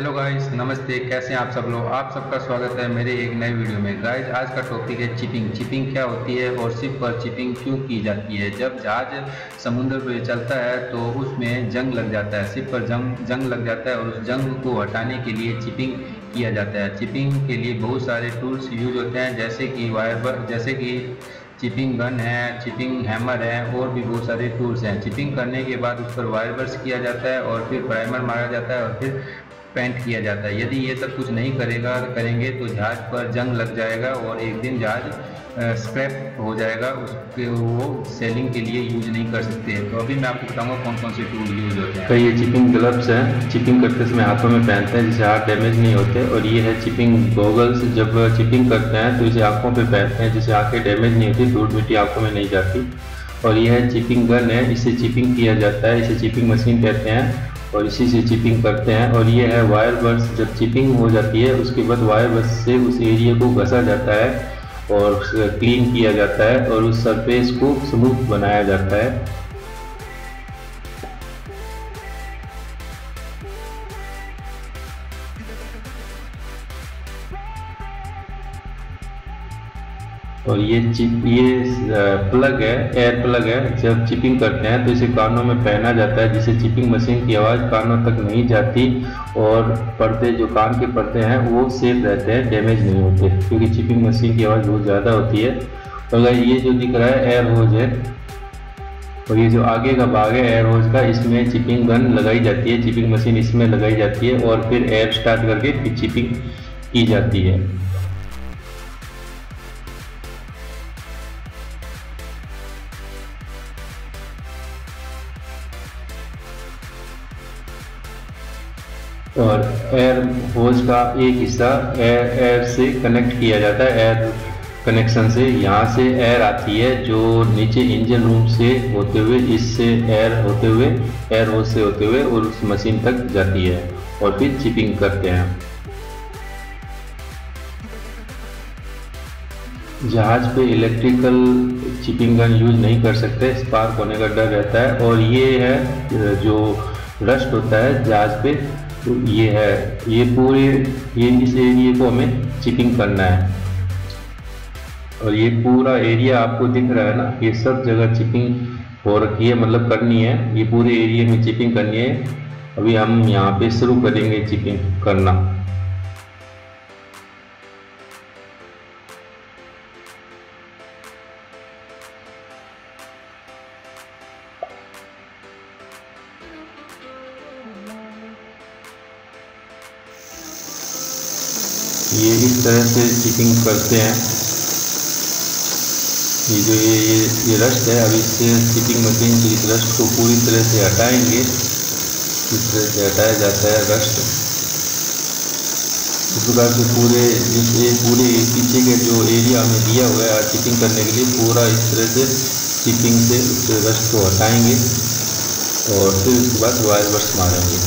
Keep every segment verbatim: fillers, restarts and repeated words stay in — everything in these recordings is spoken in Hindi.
हेलो गाइस नमस्ते, कैसे हैं आप सब लोग। आप सबका स्वागत है मेरे एक नए वीडियो में। गाइस आज का टॉपिक है चिपिंग। चिपिंग क्या होती है और शिप पर चिपिंग क्यों की जाती है। जब जहाज समुद्र पर चलता है तो उसमें जंग लग जाता है, शिप पर जंग जंग लग जाता है और उस जंग को हटाने के लिए चिपिंग किया जाता है। चिपिंग के लिए बहुत सारे टूल्स यूज होते हैं, जैसे कि वायर, जैसे कि चिपिंग गन है, चिपिंग हैमर है और भी बहुत सारे टूल्स हैं। चिपिंग करने के बाद उस पर वायर ब्रश किया जाता है और फिर प्राइमर मारा जाता है और फिर पेंट किया जाता है। यदि ये सब कुछ नहीं करेगा करेंगे तो जहाज पर जंग लग जाएगा और एक दिन जहाज स्क्रैप हो जाएगा, उसके वो सेलिंग के लिए यूज नहीं कर सकते। तो अभी मैं आपको बताऊंगा कौन कौन से टूल यूज होते हैं। तो ये चिपिंग ग्लव्स हैं, चिपिंग करते समय हाथों में पहनते हैं जिससे हाथ डैमेज नहीं होते। और ये है चिपिंग गॉगल्स, जब चिपिंग करते हैं तो इसे आँखों पर पहनते हैं जिससे आँखें डैमेज नहीं होती, धूल मिट्टी आँखों में नहीं जाती। और यह है चिपिंग गन है, इससे चिपिंग किया जाता है, इसे चिपिंग मशीन कहते हैं और इसी से चिपिंग करते हैं। और ये है वायर बर्स, जब चिपिंग हो जाती है उसके बाद वायर बर्स से उस एरिया को घसा जाता है और क्लीन किया जाता है और उस सरफेस को स्मूथ बनाया जाता है। और ये चिप ये प्लग है, एयर प्लग है, जब चिपिंग करते हैं तो इसे कानों में पहना जाता है जिससे चिपिंग मशीन की आवाज़ कानों तक नहीं जाती और पर्दे जो कान के पर्दे हैं वो सेफ रहते हैं, डैमेज नहीं होते, क्योंकि चिपिंग मशीन की आवाज़ बहुत ज़्यादा होती है। और ये जो दिख रहा है एयर होज है और ये जो आगे का भाग है एयर होज का, इसमें चिपिंग गन लगाई जाती है, चिपिंग मशीन इसमें लगाई जाती है और फिर एयर स्टार्ट करके फिर चिपिंग की जाती है। और एयर होज का एक हिस्सा एयर एयर से कनेक्ट किया जाता है, एयर कनेक्शन से यहाँ से एयर आती है जो नीचे इंजन रूम से होते हुए, इससे एयर होते हुए, एयर होज से होते हुए और उस मशीन तक जाती है और फिर चिपिंग करते हैं। जहाज पे इलेक्ट्रिकल चिपिंग गन यूज नहीं कर सकते, स्पार्क होने का डर रहता है। और ये है जो रस्ट होता है जहाज पे, तो ये है, ये पूरे ये इस एरिया को हमें चिपिंग करना है। और ये पूरा एरिया आपको दिख रहा है ना, ये सब जगह चिपिंग हो रखी है, मतलब करनी है, ये पूरे एरिया में चिपिंग करनी है। अभी हम यहाँ पे शुरू करेंगे चिपिंग करना। ये इस तरह से चिपिंग करते हैं। ये जो ये ये, ये रस्ट है, अब इससे चिपिंग मशीन से इस रस्ट को पूरी तरह से हटाएंगे। इस तरह से हटाया जाता है रस्ट। इस प्रकार से पूरे जिस पूरे पीछे के जो एरिया हमें दिया हुआ है चिपिंग करने के लिए, पूरा इस तरह से चिपिंग से उस रस्ट को हटाएंगे और फिर उसके बाद वायर ब्रश मारेंगे।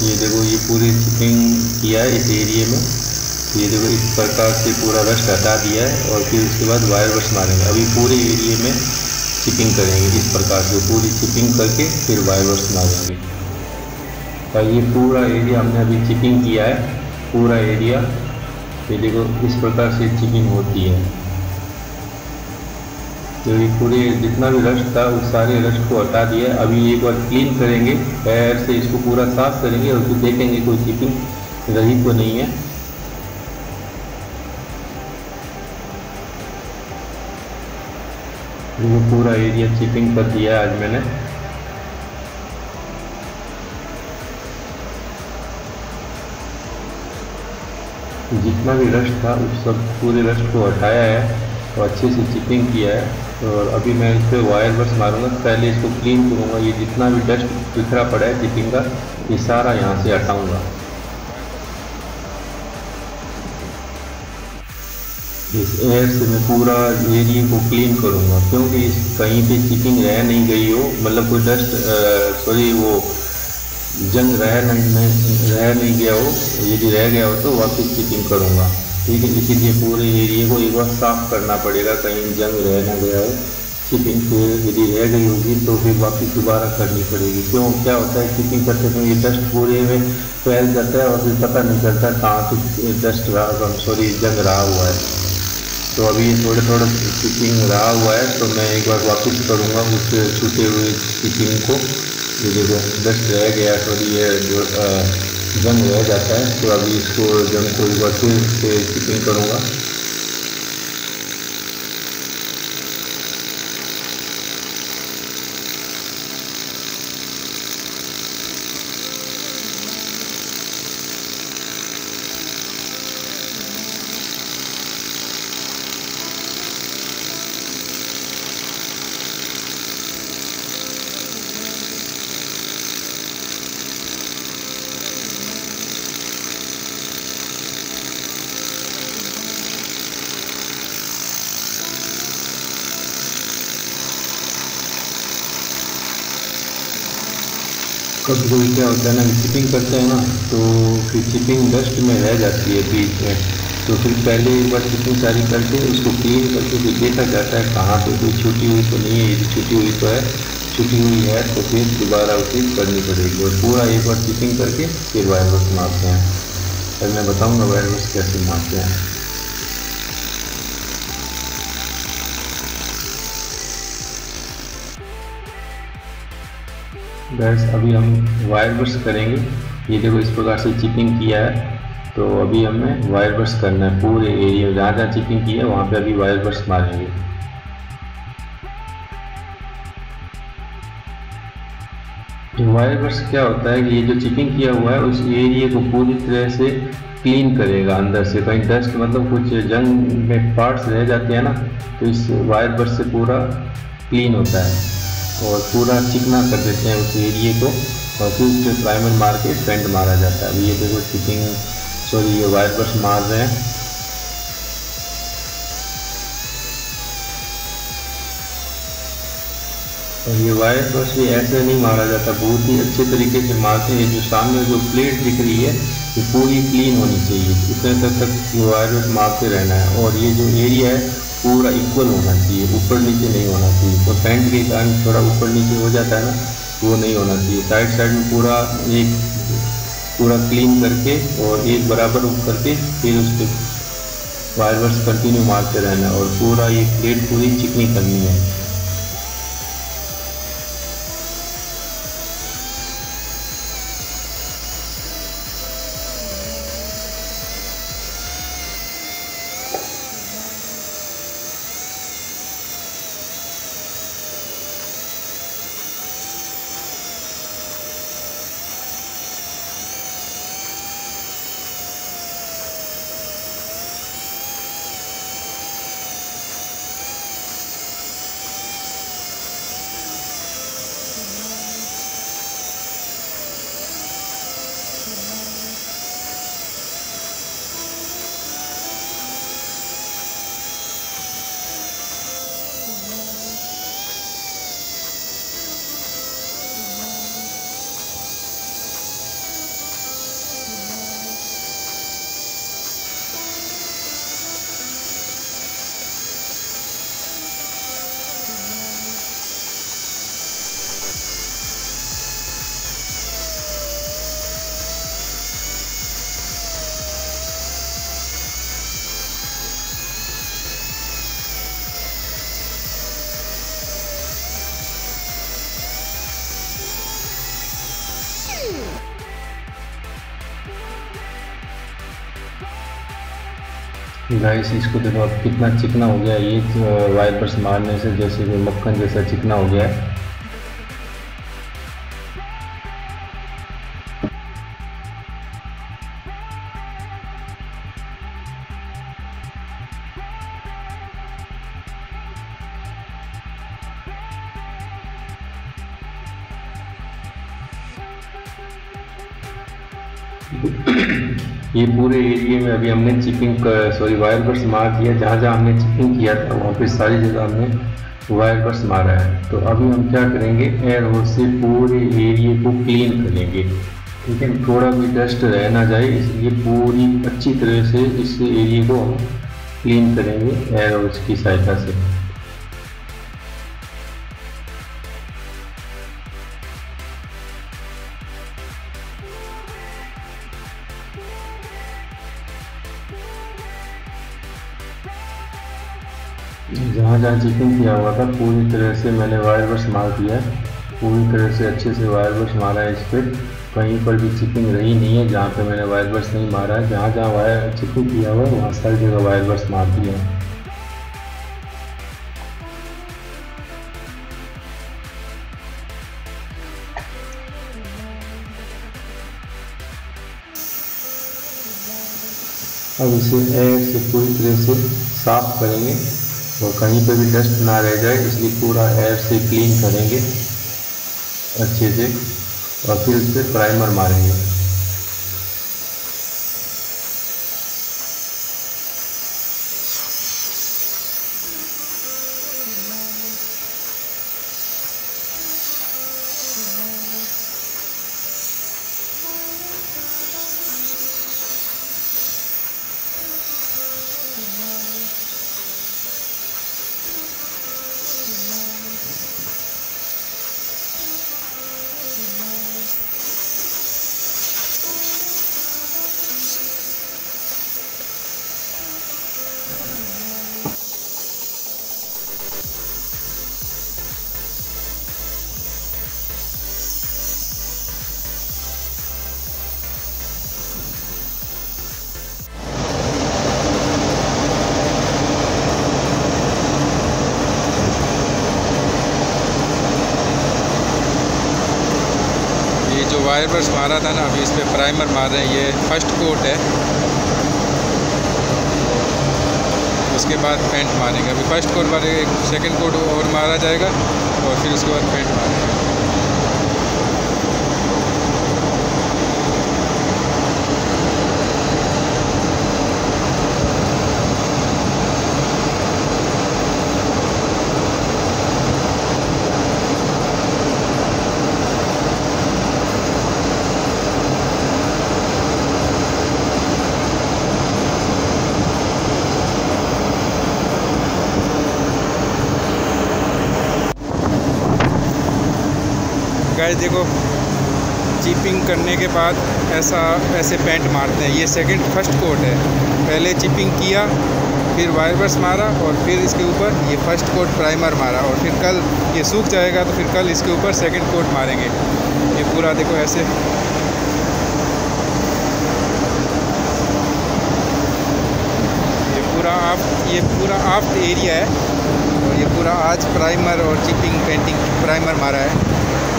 ये देखो, ये पूरी चिपिंग किया है इस एरिया में। ये देखो, इस प्रकार से पूरा रस्ट हटा दिया है और फिर उसके बाद वायर ब्रश मारेंगे। अभी पूरे एरिया में चिपिंग करेंगे, इस प्रकार से पूरी चिपिंग करके फिर वायर ब्रश मारेंगे। और ये पूरा एरिया हमने अभी चिपिंग किया है, पूरा एरिया। ये देखो, इस प्रकार से चिपिंग होती है। तो ये पूरे जितना भी रस्ट था उस सारे रस्ट को हटा दिया। अभी एक बार क्लीन करेंगे, पैर से इसको पूरा साफ करेंगे और फिर देखेंगे कोई चिपिंग रही तो नहीं है। ये पूरा एरिया चिपिंग कर दिया आज मैंने। जितना भी रस्ट था उस सब पूरे रस्ट को हटाया है और अच्छे से चिपिंग किया है। और अभी मैं इस पर वायर ब्रश मारूंगा, पहले इसको क्लीन करूंगा। ये जितना भी डस्ट बिखरा पड़ा है चिपिंग का, ये सारा यहाँ से हटाऊंगा। इस एयर से मैं पूरा एरिया को क्लीन करूंगा, क्योंकि इस कहीं पे चिपिंग रह नहीं गई हो, मतलब कोई डस्ट सॉरी वो जंग रह नहीं रह नहीं गया हो। यदि रह गया हो तो वापस चिपिंग करूँगा। ठीक है। इसीलिए पूरे एरिया को एक बार साफ करना पड़ेगा, कहीं जंग रह ना गया हो। शिपिंग फिर यदि रह गई होगी तो फिर वापस दोबारा करनी पड़ेगी। क्यों, क्या होता है शिपिंग करते समय ये डस्ट पूरे में फैल जाता है और फिर पता नहीं चलता कहाँ से डस्ट रहा, सॉरी जंग रहा हुआ है। तो अभी थोड़ा थोड़ा शिपिंग रहा हुआ है तो मैं एक बार वापस करूँगा उस छूटे हुए शिपिंग को। ये देखो डस्ट रह गया, सॉरी ये जो जंग रह जाता है, तो अभी इसको जंग को एक बार फिर से शिपिंग करूँगा। कभी कभी क्या होता है ना, शिपिंग करते हैं ना तो फिर शिपिंग डस्ट में रह जाती है बीच में, तो फिर पहले एक बार शिपिंग सारी करके उसको क्लीन करके फिर देखा जाता है कहाँ पे कोई छुट्टी हुई तो नहीं है। यदि छुट्टी हुई तो है, छुट्टी हुई है तो फिर दोबारा उसे करनी पड़ेगी और पूरा एक बार शिपिंग करके फिर वायरस मारते हैं। फिर मैं बताऊँगा वायरस कैसे मारते हैं। गैस अभी हम वायर ब्रश करेंगे। ये देखो इस प्रकार से चिपिंग किया है, तो अभी हमें वायर ब्रश करना है पूरे एरिया में, जहाँ जहाँ चिपिंग की है वहाँ पे अभी वायर ब्रश मारेंगे। वायर ब्रश क्या होता है कि ये जो चिपिंग किया हुआ है उस एरिया को पूरी तरह से क्लीन करेगा अंदर से, कहीं डस्ट मतलब कुछ जंग में पार्ट्स रह जाते हैं ना तो इस वायर ब्रश से पूरा क्लीन होता है और पूरा चिकना कर देते हैं उस एरिए को और फिर उस पर प्राइमर मार के पेंट मारा जाता है। ये देखो फिटिंग सॉरी ये वायर ब्रश मार रहे हैं। और ये वायर ब्रश भी ऐसे नहीं मारा जाता, बहुत ही अच्छे तरीके से मारते हैं। जो सामने जो प्लेट दिख रही है ये पूरी क्लीन होनी चाहिए, इतने तक तक ये वायर ब्रश मारते रहना है। और ये जो एरिया है पूरा इक्वल होना चाहिए, ऊपर नीचे नहीं होना चाहिए। तो पेंट के कारण थोड़ा ऊपर नीचे हो जाता है ना, वो नहीं होना चाहिए। साइड साइड में पूरा एक पूरा क्लीन करके और एक बराबर उप करके फिर उस पर वायर ब्रश कंटिन्यू मारते रहना और पूरा ये प्लेट पूरी चिकनी करनी है। गाइस इसको देखो अब कितना चिकना हो गया, ये वायर ब्रश मारने से जैसे कि मक्खन जैसा चिकना हो गया है। ये पूरे एरिया में अभी हमने चिपिंग सॉरी वायर ब्रश मार दिया, जहाँ जहाँ हमने चिपिंग किया था वहाँ पे सारी जगह हमने वायर ब्रश मारा है। तो अभी हम क्या करेंगे, एयर होल से पूरे एरिया को क्लीन करेंगे। लेकिन थोड़ा भी डस्ट रह ना जाए इसलिए पूरी अच्छी तरह से इस एरिया को हम क्लीन करेंगे एयर और इसकी सहायता से। जहाँ जहाँ चिकन किया हुआ था पूरी तरह से मैंने वायर ब्रश मार दिया है, पूरी तरह से अच्छे से वायर ब्रश मारा है। इस पर कहीं पर भी चिपिंग रही नहीं है। जहाँ पे मैंने वायर ब्रश नहीं मारा है, जहाँ जहाँ वायर चिपिंग किया हुआ है वहाँ सारी जगह वायर ब्रश मार दिया है। अब इसे एयर से पूरी तरह से साफ करेंगे और कहीं पर भी डस्ट ना रह जाए इसलिए पूरा एयर से क्लीन करेंगे अच्छे से और फिर इस पर प्राइमर मारेंगे। जो वायर ब्रश मारा था ना, अभी इस पर प्राइमर मार रहे हैं। ये फर्स्ट कोट है, उसके बाद पेंट मारेंगे। अभी फर्स्ट कोट मारेंगे, सेकंड कोट और मारा जाएगा और फिर उसके बाद पेंट मारेंगे। गाइस देखो, चिपिंग करने के बाद ऐसा ऐसे पेंट मारते हैं। ये सेकंड फर्स्ट कोट है, पहले चिपिंग किया, फिर वायर ब्रश मारा और फिर इसके ऊपर ये फर्स्ट कोट प्राइमर मारा और फिर कल ये सूख जाएगा तो फिर कल इसके ऊपर सेकंड कोट मारेंगे। ये पूरा देखो ऐसे ये पूरा आप ये पूरा आप एरिया है और ये पूरा आज प्राइमर और चिपिंग पेंटिंग प्राइमर मारा है।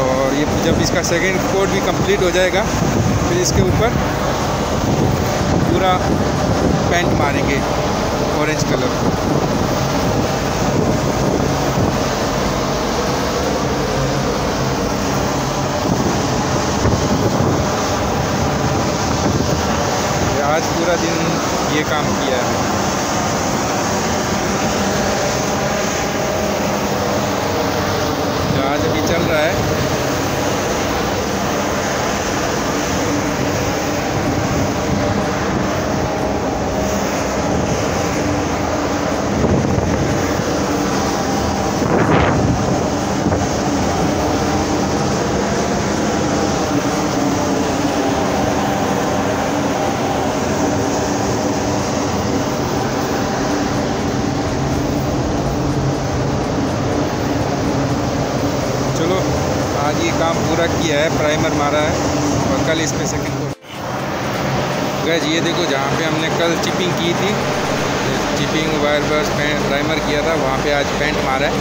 और ये जब इसका सेकेंड कोट भी कंप्लीट हो जाएगा फिर इसके ऊपर पूरा पेंट मारेंगे ऑरेंज कलर। आज पूरा दिन ये काम किया है। आज भी चल रहा है। आज ये काम पूरा किया है, प्राइमर मारा है और कल इस पर सेकेंड कोट। गाइस ये देखो, जहाँ पे हमने कल चिपिंग की थी, chipping wire brush paint primer किया था, वहाँ पे आज पेंट मारा है।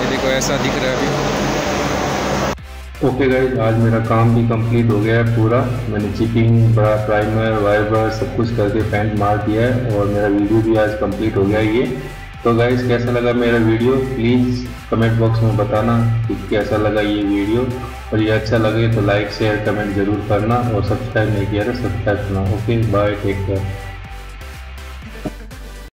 ये देखो ऐसा दिख रहा है अभी। ओके गाइस, आज मेरा काम भी कंप्लीट हो गया है पूरा। मैंने चिपिंग, प्राइमर, वायर ब्रश सब कुछ करके पेंट मार दिया है और मेरा वीडियो भी आज कम्प्लीट हो गया है। ये तो गाइस कैसा लगा मेरा वीडियो, प्लीज़ कमेंट बॉक्स में बताना कि कैसा लगा ये वीडियो। और ये अच्छा लगे तो लाइक शेयर कमेंट ज़रूर करना और सब्सक्राइब नहीं किया तो सब्सक्राइब करना। Okay bye, take care.